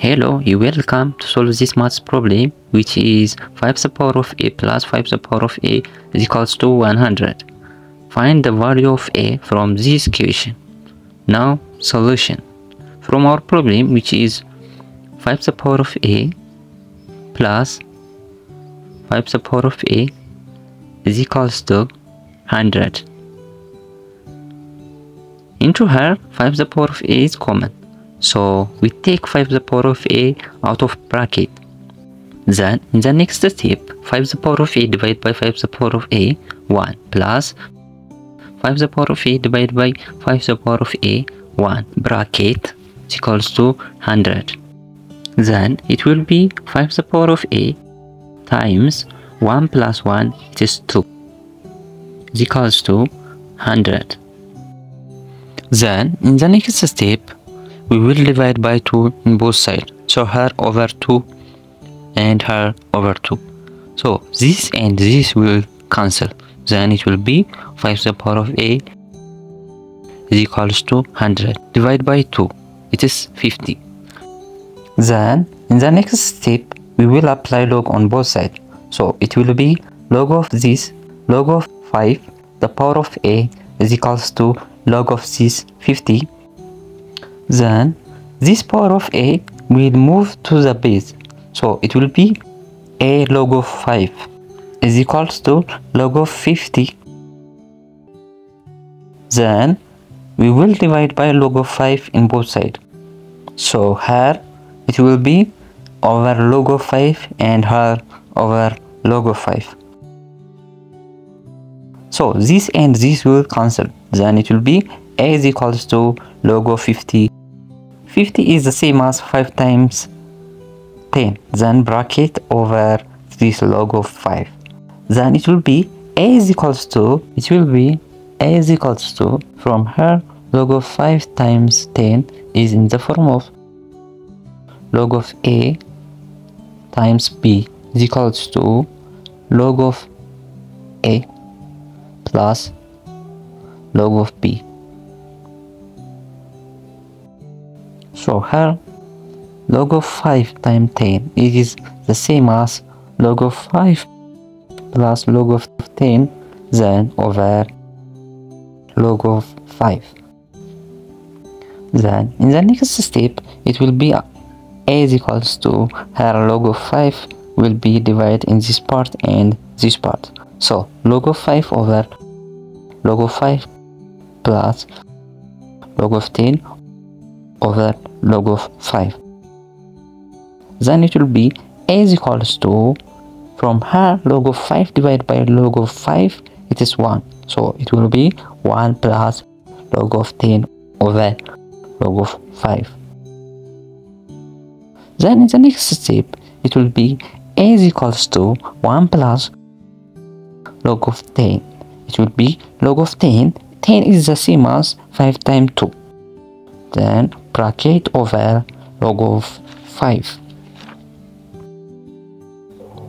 Hello, you welcome to solve this maths problem, which is 5 to the power of a plus 5 to the power of a is equals to 100. Find the value of a from this equation. Now, solution. From our problem, which is 5 to the power of a plus 5 to the power of a is equals to 100. Into here, 5 to the power of a is common. So we take 5 to the power of a out of bracket. Then in the next step, 5 to the power of a divided by 5 to the power of a 1 plus 5 to the power of a divided by 5 to the power of a 1 bracket is equals to 100. Then it will be 5 to the power of a times 1 plus 1, it is 2, is equals to 100. Then in the next step, we will divide by 2 in both sides, so here over 2 and here over 2, so this and this will cancel. Then it will be 5 to the power of a is equals to 100 divided by 2, it is 50. Then in the next step we will apply log on both sides, so it will be log of this log of 5 the power of a is equals to log of this 50. Then this power of a will move to the base, so it will be a log of 5 is equals to log of 50. Then we will divide by log of 5 in both sides, so here it will be over log of 5 and here over log of 5, so this and this will cancel. Then it will be a is equals to log of 50. 50 is the same as 5 times 10, then bracket over this log of 5. Then it will be a is equals to, it will be a is equals to, from here log of 5 times 10 is in the form of log of a times b is equals to log of a plus log of b. So here log of 5 times 10, it is the same as log of 5 plus log of 10, then over log of 5. Then in the next step it will be a is equals to here log of 5 will be divided in this part and this part, so log of 5 over log of 5 plus log of 10 over log of 5. Then it will be a is equals to, from here log of 5 divided by log of 5, it is 1, so it will be 1 plus log of 10 over log of 5. Then in the next step it will be a is equals to 1 plus log of 10, it will be log of 10. 10 is the same as 5 times 2, then bracket over log of 5.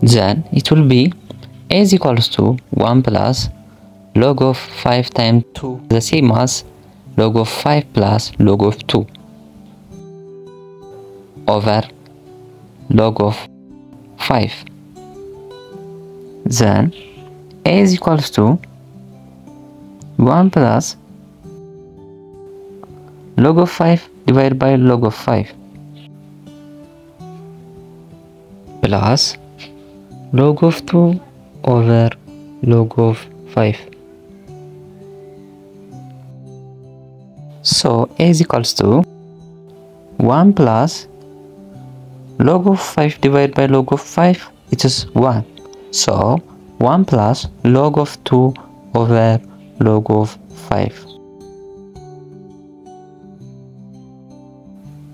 Then it will be a is equals to 1 plus log of 5 times 2, the same as log of 5 plus log of 2 over log of 5. Then a is equals to 1 plus log of 5 divided by log of 5 plus log of 2 over log of 5. So a is equals to 1 plus log of 5 divided by log of 5, it is 1, so 1 plus log of 2 over log of 5.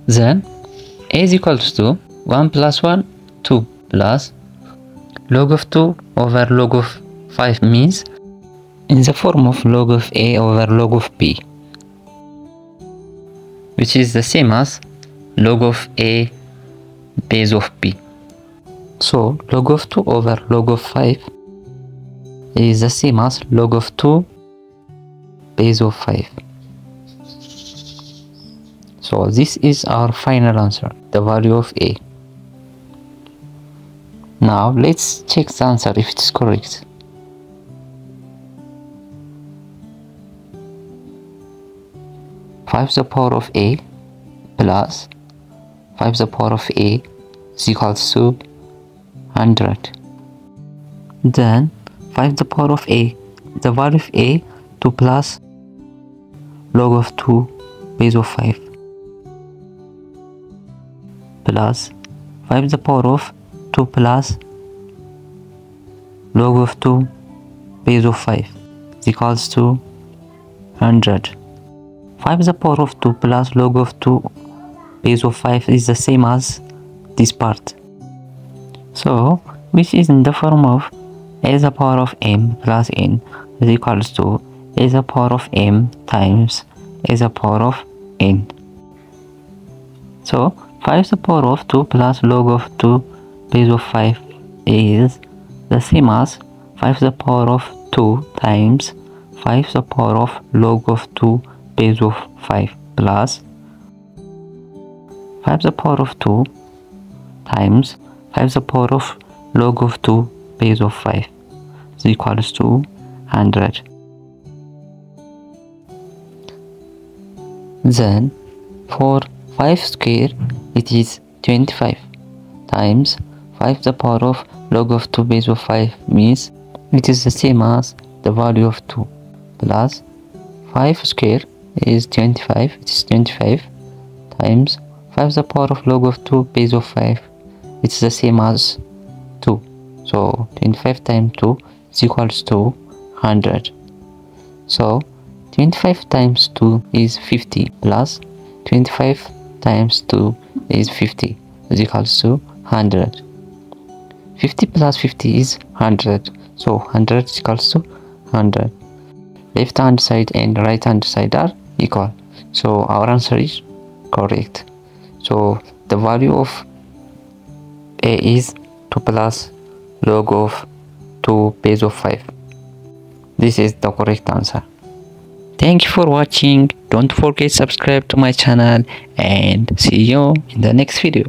Then a is equals to 1 plus 1 2 plus log of 2 over log of 5 means in the form of log of a over log of b, which is the same as log of a base of b. So log of 2 over log of 5 is the same as log of 2 base of 5. So this is our final answer, the value of A. Now let's check the answer if it's correct. Five to the power of A plus 5 to the power of A is equals to 100. Then 5 to the power of A, the value of A, 2 plus log of 2 base of 5 plus 5 to the power of 2 plus log of 2 base of 5 is equals to 100. 5 to the power of 2 plus log of 2 base of 5 is the same as this part, so which is in the form of a to the power of m plus n is equals to a to the power of m times a to the power of n. So 5 to the power of 2 plus log of 2 base of 5 is the same as 5 to the power of 2 times 5 to the power of log of 2 base of 5 plus 5 to the power of 2 times 5 to the power of log of 2 base of 5 is equals to 100. Then for 5 square it is 25 times 5 to the power of log of 2 base of 5 means it is the same as the value of 2 plus 5 square is 25, it is 25 times 5 to the power of log of 2 base of 5, it's the same as 2. So 25 times 2 is equals to 100. So 25 times 2 is 50 plus 25 times 2 is 50 is equals to 100. 50 plus 50 is 100. So 100 is equals to 100. Left hand side and right hand side are equal. So our answer is correct. So the value of A is 2 plus log of 2 base of 5. This is the correct answer. Thank you for watching. Don't forget to subscribe to my channel and see you in the next video.